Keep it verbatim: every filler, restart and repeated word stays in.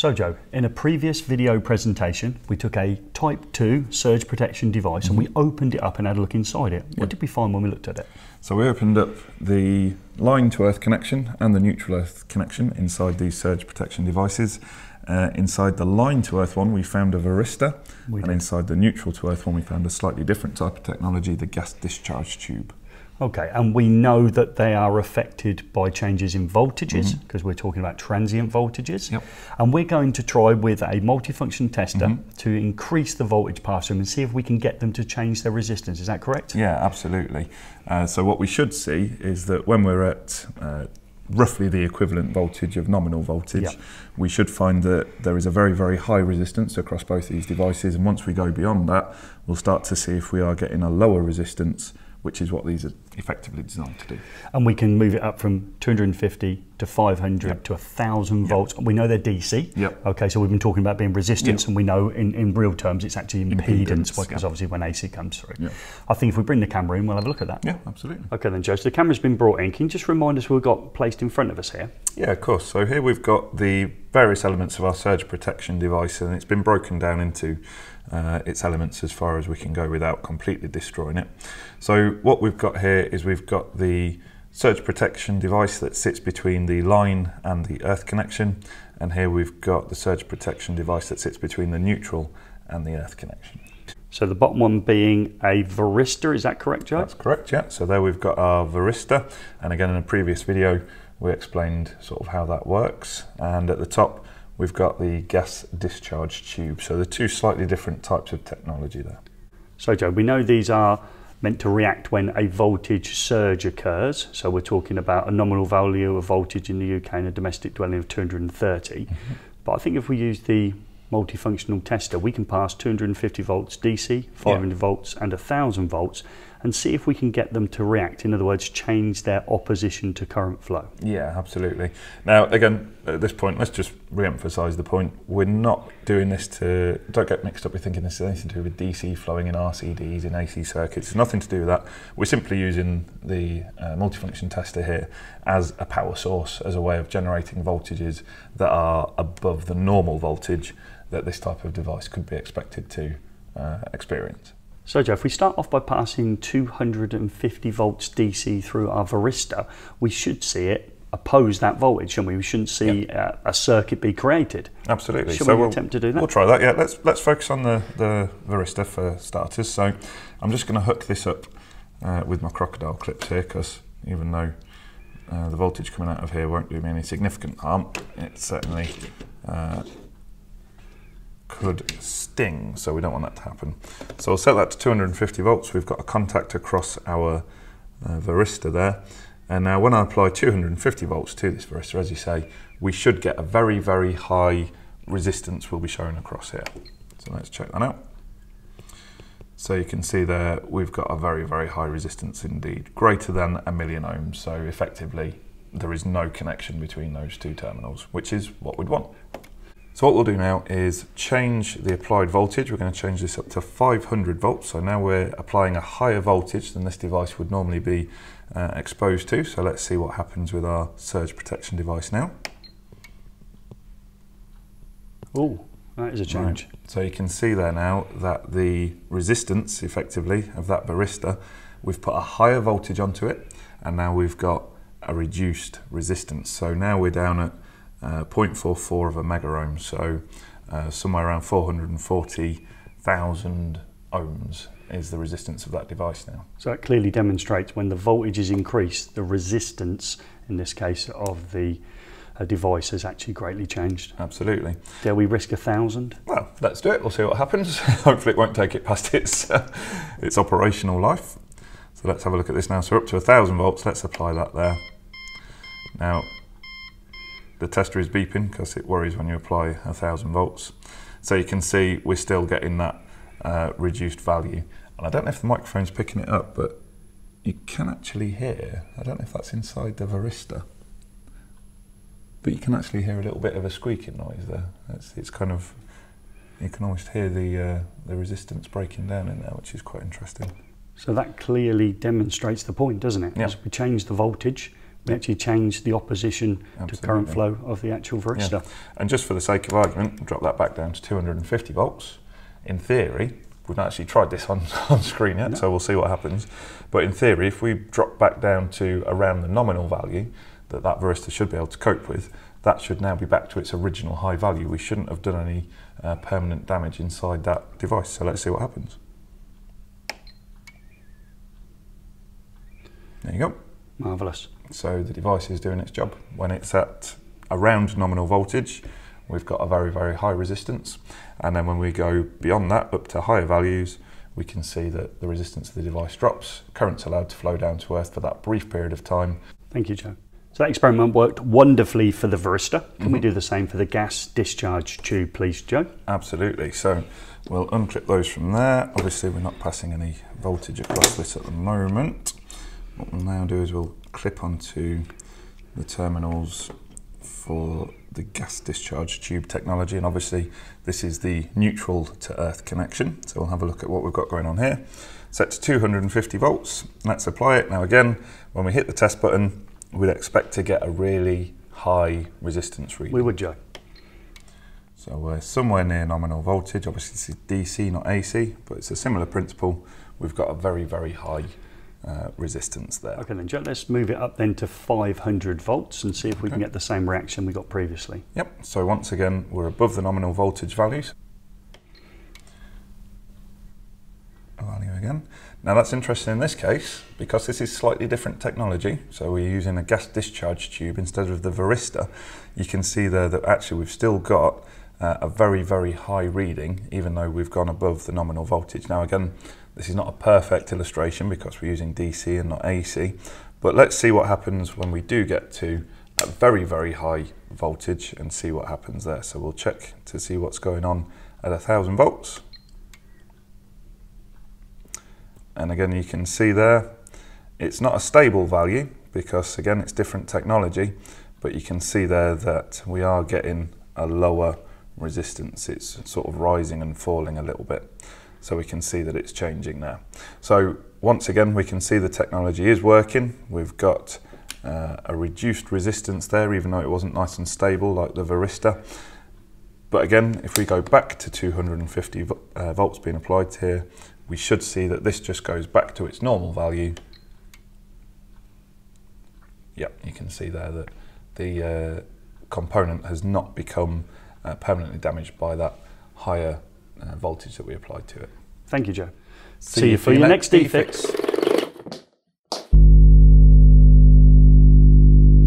So Joe, in a previous video presentation, we took a type two surge protection device mm-hmm. and we opened it up and had a look inside it. What yeah. did we find when we looked at it? So we opened up the line to earth connection and the neutral earth connection inside these surge protection devices. Uh, inside the line to earth one, we found a varistor, we and did. inside the neutral to earth one, we found a slightly different type of technology, the gas discharge tube. Okay, and we know that they are affected by changes in voltages, because mm-hmm. we're talking about transient voltages. Yep. And we're going to try with a multifunction tester mm-hmm. to increase the voltage past them and see if we can get them to change their resistance. Is that correct? Yeah, absolutely. Uh, so what we should see is that when we're at uh, roughly the equivalent voltage of nominal voltage, yep. we should find that there is a very, very high resistance across both these devices. And once we go beyond that, we'll start to see if we are getting a lower resistance, which is what these are effectively designed to do. And we can move it up from two hundred fifty to five hundred yep. to one thousand volts. Yep. We know they're D C. Yep. Okay, so we've been talking about being resistance, yep. and we know in, in real terms it's actually impedance, impedance because yep. obviously when A C comes through. Yep. I think if we bring the camera in, we'll have a look at that. Yeah, absolutely. Okay then, Joe, so the camera's been brought in. Can you just remind us what we've got placed in front of us here? Yeah, of course. So here we've got the various elements of our surge protection device, and it's been broken down into uh, its elements as far as we can go without completely destroying it. So what we've got here is we've got the surge protection device that sits between the line and the earth connection, and here we've got the surge protection device that sits between the neutral and the earth connection. So the bottom one being a varistor, is that correct, Joe? That's correct, yeah. So there we've got our varistor, and again in a previous video we explained sort of how that works. And at the top we've got the gas discharge tube. So the two slightly different types of technology there. So Joe, we know these are meant to react when a voltage surge occurs. So we're talking about a nominal value of voltage in the U K in a domestic dwelling of two hundred thirty. Mm-hmm. But I think if we use the multifunctional tester, we can pass two hundred fifty volts D C, five hundred yeah. volts and one thousand volts, and see if we can get them to react. In other words, change their opposition to current flow. Yeah, absolutely. Now, again, at this point, let's just re-emphasise the point. We're not doing this to, don't get mixed up with thinking this is anything to do with D C flowing in R C Ds and A C circuits. It's nothing to do with that. We're simply using the uh, multifunction tester here as a power source, as a way of generating voltages that are above the normal voltage that this type of device could be expected to uh, experience. So Joe, if we start off by passing two hundred fifty volts D C through our varistor, we should see it oppose that voltage, shouldn't we? We shouldn't see yeah. a, a circuit be created. Absolutely. Should so we we'll, attempt to do that? We'll try that, yeah. Let's, let's focus on the, the varistor for starters. So I'm just going to hook this up uh, with my crocodile clips here, because even though uh, the voltage coming out of here won't do me any significant harm, it certainly uh, could sting, so we don't want that to happen. So I'll set that to two hundred fifty volts. We've got a contact across our uh, varistor there, and now when I apply two hundred fifty volts to this varistor, as you say, we should get a very, very high resistance will be shown across here. So let's check that out. So you can see there we've got a very, very high resistance indeed, greater than a million ohms, so effectively there is no connection between those two terminals, which is what we'd want. So what we'll do now is change the applied voltage. We're going to change this up to five hundred volts. So now we're applying a higher voltage than this device would normally be uh, exposed to. So let's see what happens with our surge protection device now. Oh, that is a change. Right. So you can see there now that the resistance, effectively, of that varistor, we've put a higher voltage onto it, and now we've got a reduced resistance. So now we're down at Uh, zero point four four of a mega ohm, so uh, somewhere around four hundred forty thousand ohms is the resistance of that device now. So it clearly demonstrates when the voltage is increased, the resistance, in this case, of the uh, device has actually greatly changed. Absolutely. Dare we risk a thousand? Well, let's do it. We'll see what happens. Hopefully it won't take it past its, uh, its operational life. So let's have a look at this now. So we're up to one thousand volts. Let's apply that there. Now, the tester is beeping because it worries when you apply one thousand volts. So you can see we're still getting that uh, reduced value. And I don't know if the microphone's picking it up, but you can actually hear, I don't know if that's inside the varistor, but you can actually hear a little bit of a squeaking noise there. It's, it's kind of, you can almost hear the, uh, the resistance breaking down in there, which is quite interesting. So that clearly demonstrates the point, doesn't it? Yep. As we change the voltage, We actually change the opposition Absolutely. to current flow of the actual varistor. Yeah. And just for the sake of argument, drop that back down to two hundred fifty volts. In theory, we've not actually tried this on, on screen yet, no. so we'll see what happens. But in theory, if we drop back down to around the nominal value that that varistor should be able to cope with, that should now be back to its original high value. We shouldn't have done any uh, permanent damage inside that device. So let's see what happens. There you go. Marvellous. So the device is doing its job. When it's at around nominal voltage, we've got a very, very high resistance. And then when we go beyond that, up to higher values, we can see that the resistance of the device drops. Current's allowed to flow down to earth for that brief period of time. Thank you, Joe. So that experiment worked wonderfully for the varistor. Can mm-hmm. we do the same for the gas discharge tube, please, Joe? Absolutely. So we'll unclip those from there. Obviously, we're not passing any voltage across this at the moment. What we'll now do is we'll clip onto the terminals for the gas discharge tube technology, and obviously this is the neutral to earth connection, so we'll have a look at what we've got going on here. Set to two hundred fifty volts, let's apply it. Now again, when we hit the test button, we'd expect to get a really high resistance reading. We would, Joe. So we're somewhere near nominal voltage. Obviously this is D C, not A C, but it's a similar principle. We've got a very, very high Uh, resistance there. Okay then, Joe, let's move it up then to five hundred volts and see if we okay. can get the same reaction we got previously. Yep, so once again we're above the nominal voltage values. Value again. Now that's interesting in this case because this is slightly different technology, so we're using a gas discharge tube instead of the varistor. You can see there that actually we've still got Uh, a very, very high reading, even though we've gone above the nominal voltage. Now again, this is not a perfect illustration because we're using D C and not A C, but let's see what happens when we do get to a very, very high voltage and see what happens there. So we'll check to see what's going on at one thousand volts. And again, you can see there, it's not a stable value because again, it's different technology, but you can see there that we are getting a lower resistance. It's sort of rising and falling a little bit, so we can see that it's changing there. So once again we can see the technology is working. We've got uh, a reduced resistance there, even though it wasn't nice and stable like the varistor. But again, if we go back to two hundred fifty volts being applied here, we should see that this just goes back to its normal value. Yep, you can see there that the uh, component has not become Uh, permanently damaged by that higher uh, voltage that we applied to it. Thank you, Joe. See, See you for your next eFIXX.